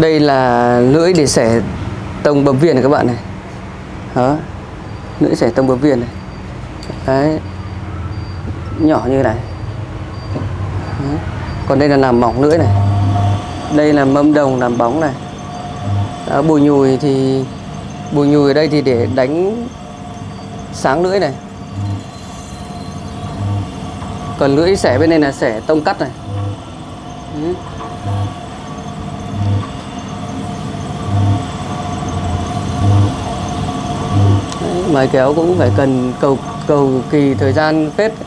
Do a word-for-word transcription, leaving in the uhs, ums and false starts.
Đây là lưỡi để xẻ tông bấm viền này các bạn này. Đó. Lưỡi xẻ tông bấm viền này. Đấy. Nhỏ như này. Đấy. Còn đây là làm mỏng lưỡi này. Đây là mâm đồng làm bóng này. Đó, bùi nhùi thì bùi nhùi ở đây thì để đánh sáng lưỡi này. Còn lưỡi xẻ bên này là xẻ tông cắt này. Đấy. Máy kéo cũng phải cần cầu cầu kỳ thời gian phết.